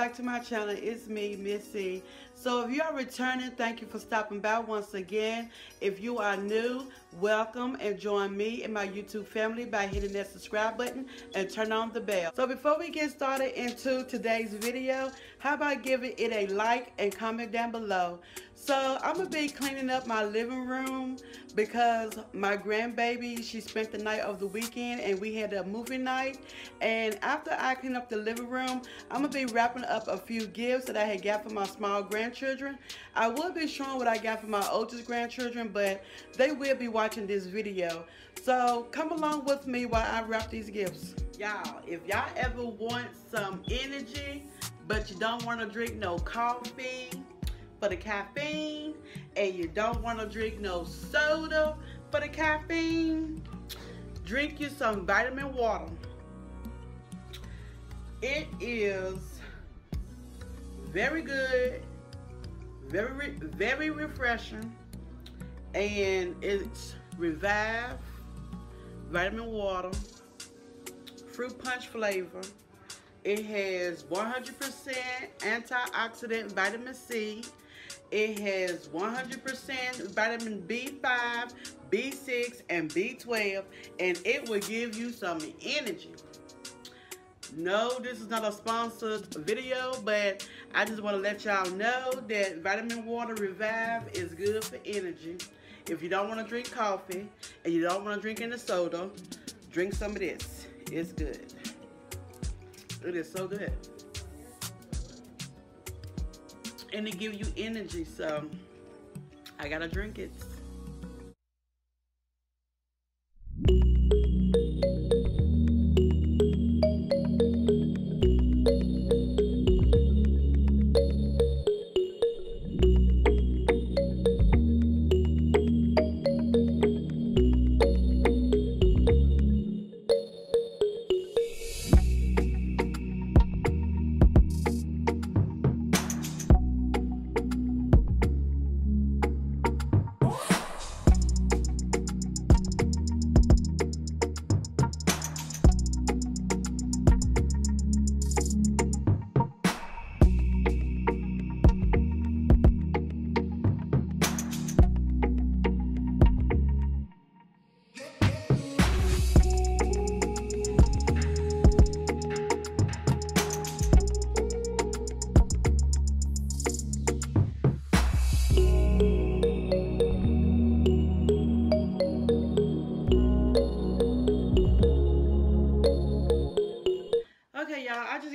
back to my channel. It's me, Missy. So if you are returning, thank you for stopping by once again. If you are new, welcome and join me and my YouTube family by hitting that subscribe button and turn on the bell. So before we get started into today's video, how about giving it a like and comment down below. So I'm gonna be cleaning up my living room because my grandbaby, she spent the night of the weekend and we had a movie night. And after I clean up the living room, I'm gonna be wrapping up a few gifts that I had got for my small grandchildren. I will be showing what I got for my oldest grandchildren, but they will be watching this video. So come along with me while I wrap these gifts. Y'all, if y'all ever want some energy, but you don't wanna drink no coffee for the caffeine, and you don't wanna drink no soda for the caffeine, drink you some Vitamin Water. It is very good, very refreshing, and it's Revive Vitamin Water, fruit punch flavor. It has 100% antioxidant vitamin C. It has 100% vitamin B5, B6, and B12, and it will give you some energy. No, this is not a sponsored video, but I just want to let y'all know that Vitamin Water Revive is good for energy. If you don't want to drink coffee and you don't want to drink any soda, drink some of this. It's good. It is so good. And it gives you energy, so I gotta drink it.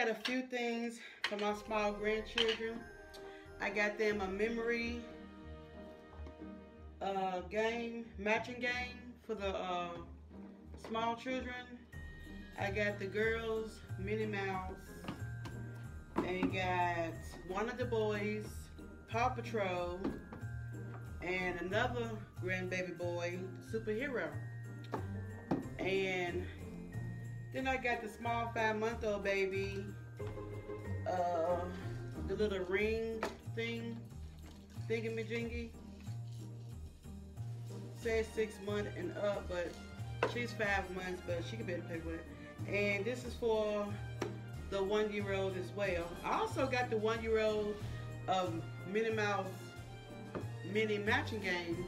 A few things for my small grandchildren. I got them a memory game, matching game for the small children. I got the girls Minnie Mouse, and got one of the boys Paw Patrol, and another grandbaby boy Superhero. And then I got the small 5-month-old baby the little ring thing, thingamajiggy. Says 6 months and up, but she's 5 months, but she can better pay with it. And this is for the 1-year-old as well. I also got the 1-year-old Minnie Mouse mini matching game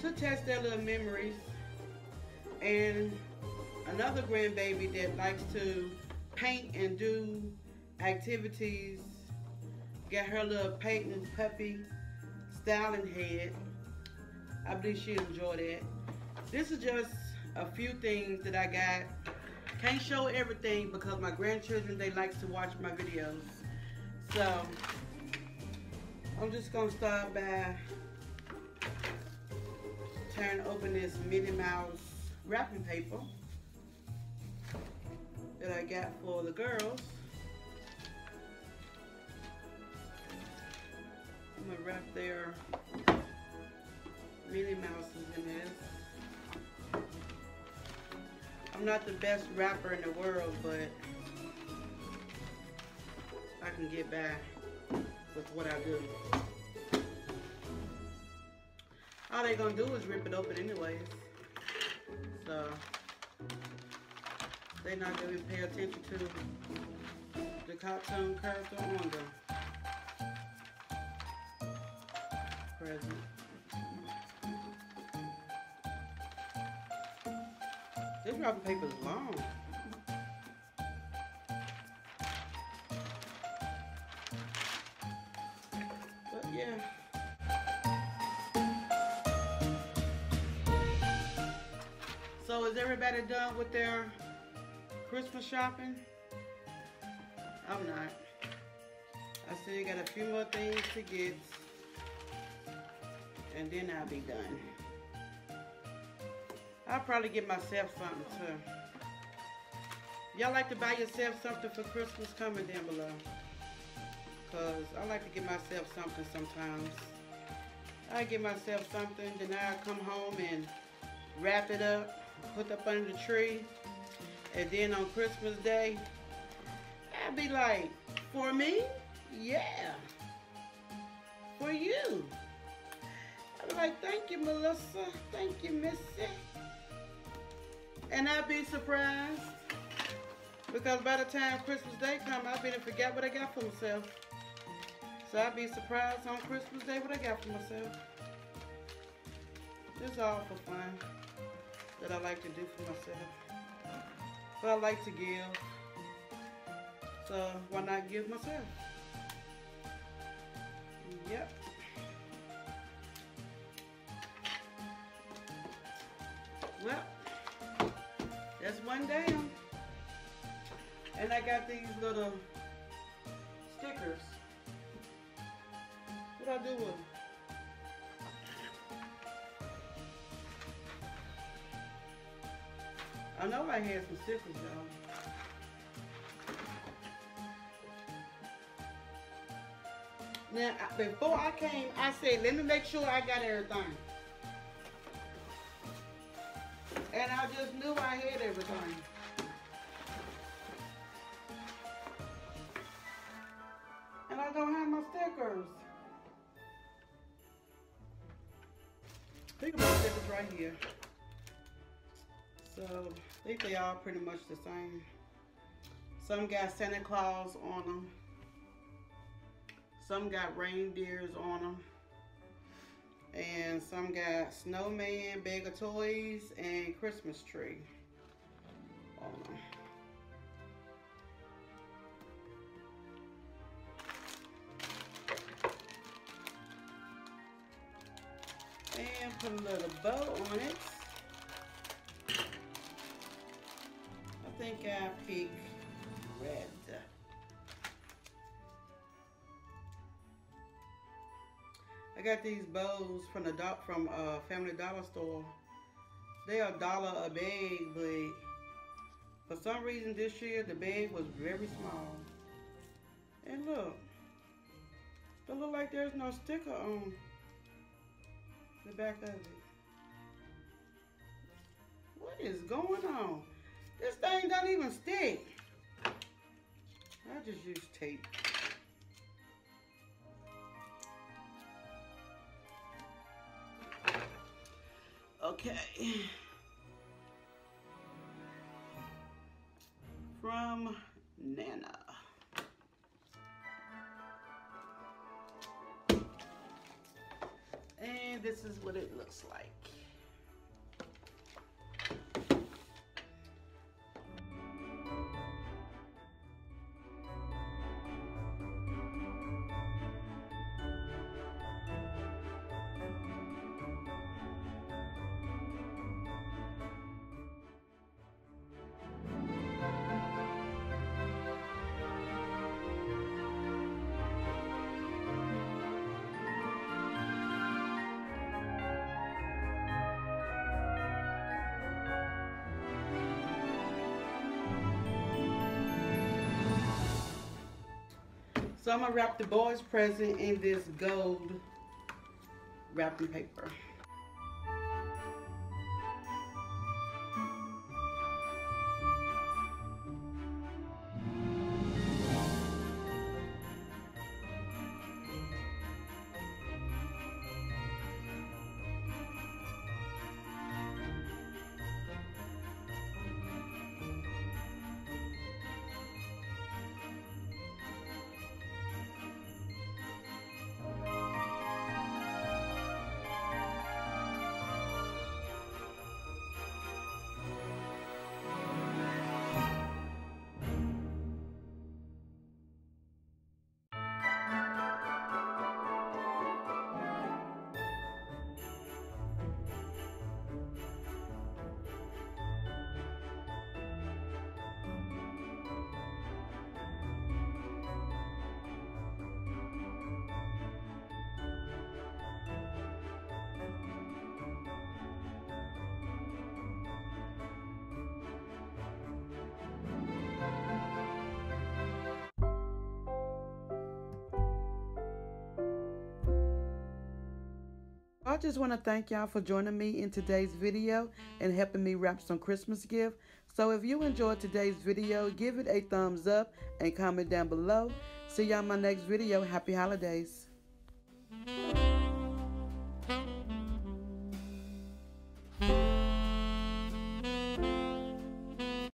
to test their little memories. And another grandbaby that likes to paint and do activities got her little Peyton puppy styling head. I believe she enjoyed that. This is just a few things that I got. Can't show everything because my grandchildren, they like to watch my videos. So I'm just gonna start by tearing open this Minnie Mouse wrapping paper that I got for the girls. I'm gonna wrap their Minnie Mouses in this. I'm not the best wrapper in the world, but I can get by with what I do. All they're gonna do is rip it open anyways. So they're not gonna pay attention to the the cops on curb the window. Present. This wrapping paper is long. But yeah. So is everybody done with their Christmas shopping? I'm not. I still got a few more things to get, and then I'll be done. I'll probably get myself something too. Y'all like to buy yourself something for Christmas? Comment down below. Cause I like to get myself something sometimes. I get myself something, then I'll come home and wrap it up, put up under the tree, and then on Christmas Day, I'd be like, for me? Yeah. For you. I'd be like, thank you, Melissa. Thank you, Missy. And I'd be surprised, because by the time Christmas Day comes, I've been and forgot what I got for myself. So I'd be surprised on Christmas Day what I got for myself. This is all for fun that I like to do for myself. But I like to give. So why not give myself? Yep. Well, that's one down. And I got these little stickers. What do I do with them? I know I had some stickers, y'all. Now, before I came, I said, let me make sure I got everything. And I just knew I had everything. And I don't have my stickers. Think of my stickers right here. So, I think they all pretty much the same. Some got Santa Claus on them. Some got reindeers on them, and some got snowman, bag of toys, and Christmas tree on them. And put a little bow on it. I think I pick red. I got these bows from a Family Dollar store. They are $1 a bag, but for some reason this year the bag was very small. And look, they look like there's no sticker on the back of it. What is going on? This thing don't even stick. I just use tape. Okay, from Nana. And this is what it looks like. So I'm gonna wrap the boys' present in this gold wrapping paper. I just want to thank y'all for joining me in today's video and helping me wrap some Christmas gift. So if you enjoyed today's video, give it a thumbs up and comment down below. See y'all in my next video. Happy holidays.